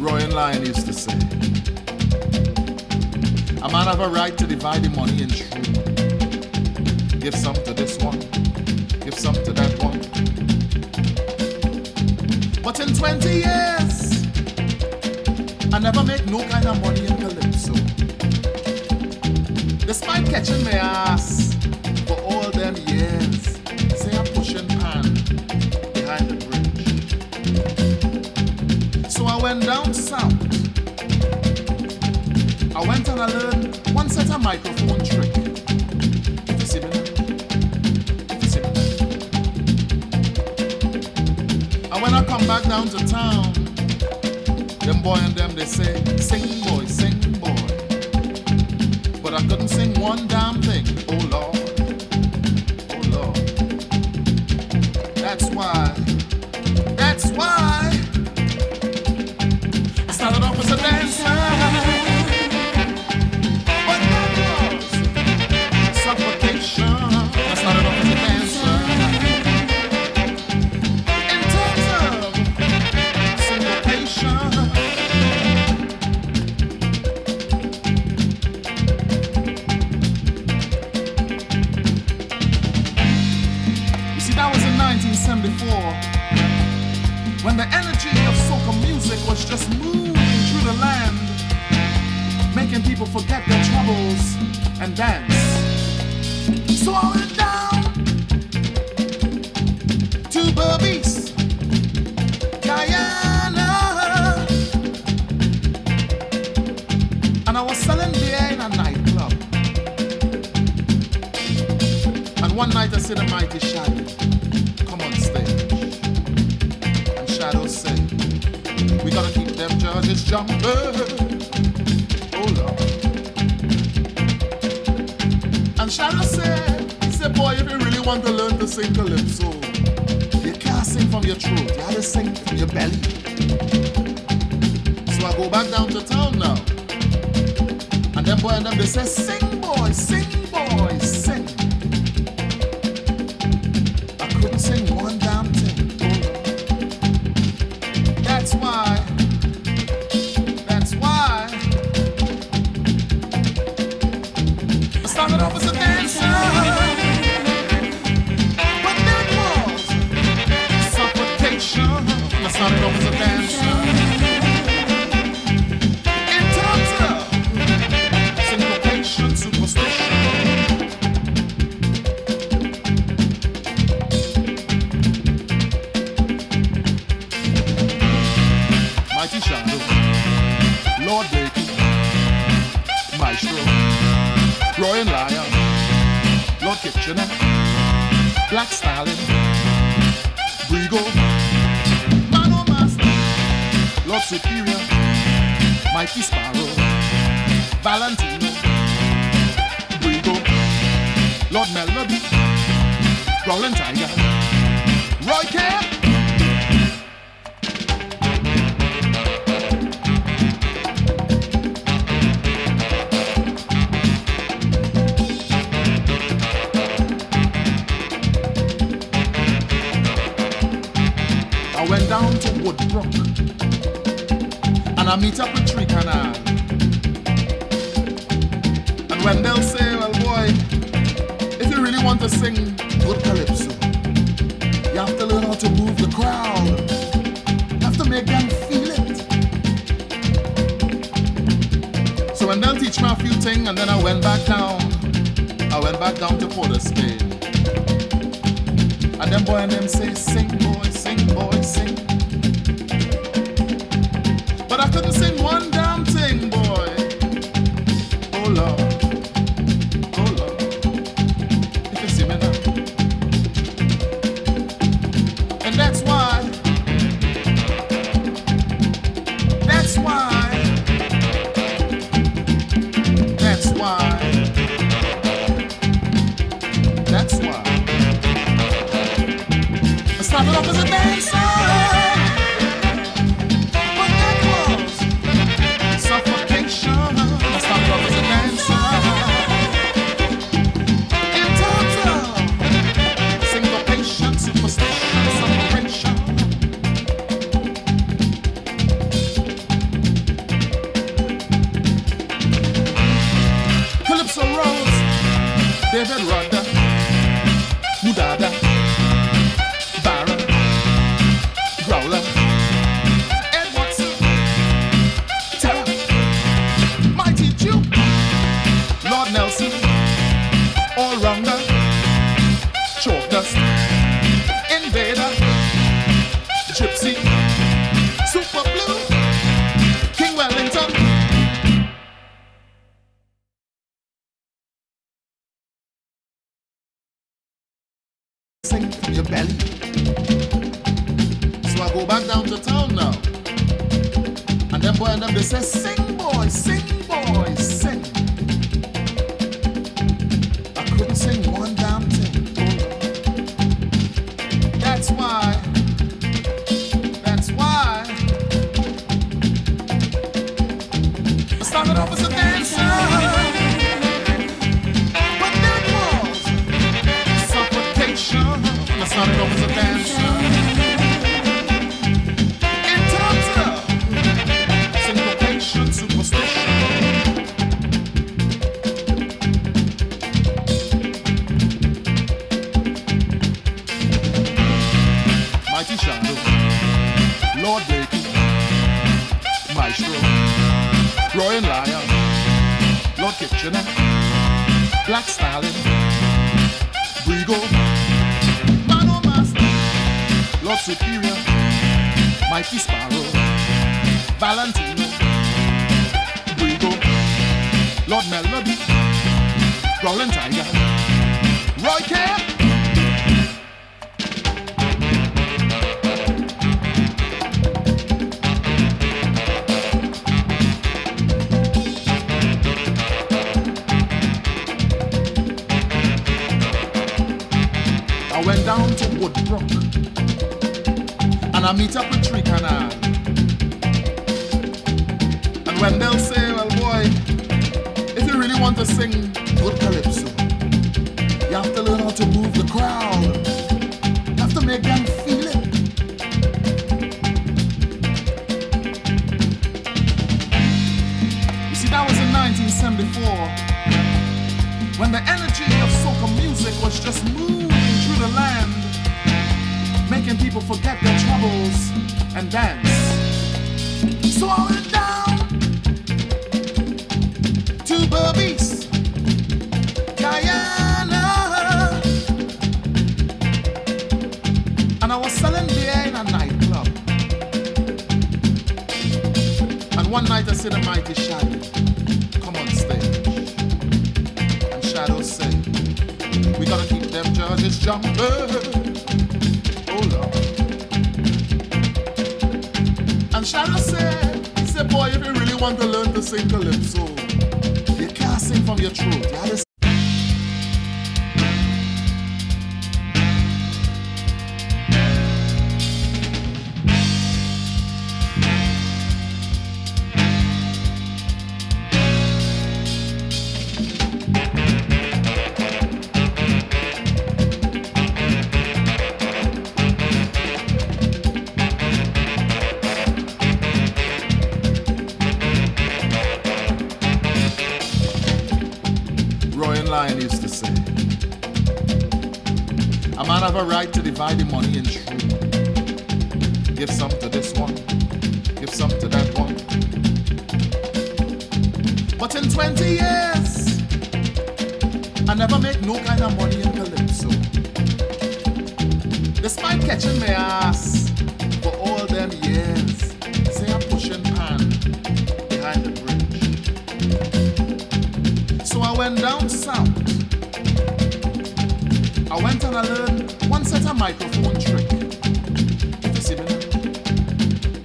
Royal Lion used to say, a man have a right to divide the money in true. Give some to this one, give some to that one. But in 20 years, I never make no kind of money in Calypso. Despite catching my ass for all them years, say I'm pushing pan behind the bridge. So I went down south. I went and I learned one set of microphone trick. If you see me now, if you see me now. And when I come back down to town, them boy and them they say, sing boy, sing boy. But I couldn't sing one damn thing. Oh Lord, oh Lord. That's why I started off as a dancer. When the energy of soca music was just moving through the land, making people forget their troubles and dance. So I went down to Burbese, Guyana, and I was selling beer in a nightclub. And one night I said a Mighty Shadow. We gotta keep them judges jumping. Oh Lord. And Shadow said, he said, boy, if you really want to learn to sing Calypso, you can't sing from your throat, you gotta sing from your belly. So I go back down to town now. And them boy and them, they say, sing boy, sing boy, sing. I couldn't sing one damn thing. That's why I started off as a dancer, but that was suffocation. I started off as a dancer, in terms of syncopation, superstition. Mighty Shadow, Lord Bacon, Maestro, Royal Lion, Lord Kitchener, Black Stalin, Regal, Mano Master, Lord Superior, Mighty Sparrow, Valentino, Regal, Lord Melody, Roland Tiger, Roy Kerr. Down to Woodbrook, and I meet up with Tricana. And when they'll say, well boy, if you really want to sing good Calypso, you have to learn how to move the crowd. You have to make them feel it. So when they'll teach me a few things, and then I went back down to Port of Spain. And them boy and them say, sing boy, sing boy, sing. But I couldn't sing one damn thing, boy. Oh Lord, oh Lord. If you see me now. And that's why I started off as a dancer, but that was suffocation. I started off as a dancer, in Tartar, syncopation, superstition, suffocation. David Rodda, Mudada, Baron, Growler, Ed Watson, Terra, Mighty Jew, Lord Nelson, All-Rounder, Chalk Dust, Invader, Gypsy, Super Blue, King Wellington. Your belly. So I go back down to town now. And them boy end up, they say, sing boy, sing boy, sing. I couldn't sing one damn thing. That's why I started off as a dancer. I started off as a dancer in Tartar, syncopation, superstition. Mighty Shadow, Lord Bacon, Maestro, Royal Lion, Lord Kitchener, Black Stalin, Regal, Lord Superior, Mighty Sparrow, Valentino, Regal, Lord Melody, Roland Tiger, Roy Kerr. I went down to Woodbrook. And I meet up with Tricana. And when they'll say, well boy, if you really want to sing good calypso, you have to learn how to move the crowd. You have to make them feel it. You see, that was in 1974, when the energy of soca music was just moving through the land, making people forget their troubles and dance. So I went down to Burbese, Guyana, and I was selling beer in a nightclub. And one night I said, a Mighty Shadow, come on stage. And Shadow said, we gotta keep them judges jumping. And Shadow said, he said, boy, if you really want to learn to sing calypso, you can't sing from your throat. You have to Lion used to say, a man have a right to divide the money in three. Give some to this one, give some to that one. But in 20 years, I never make no kind of money in calypso. Despite catching my ass for all them years, say I'm pushing pan behind the bridge. So I went down south. I went and I learned one set of microphone trick. If you see me now,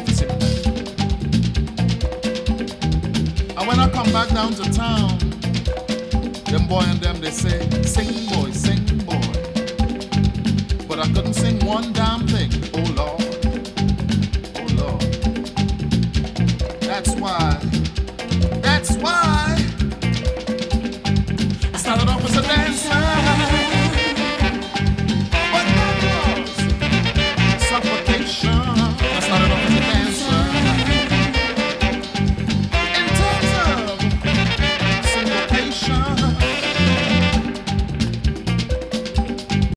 if you see me now. And when I come back down to town, them boy and them, they say, sing boy, sing boy. But I couldn't sing one damn thing, oh Lord.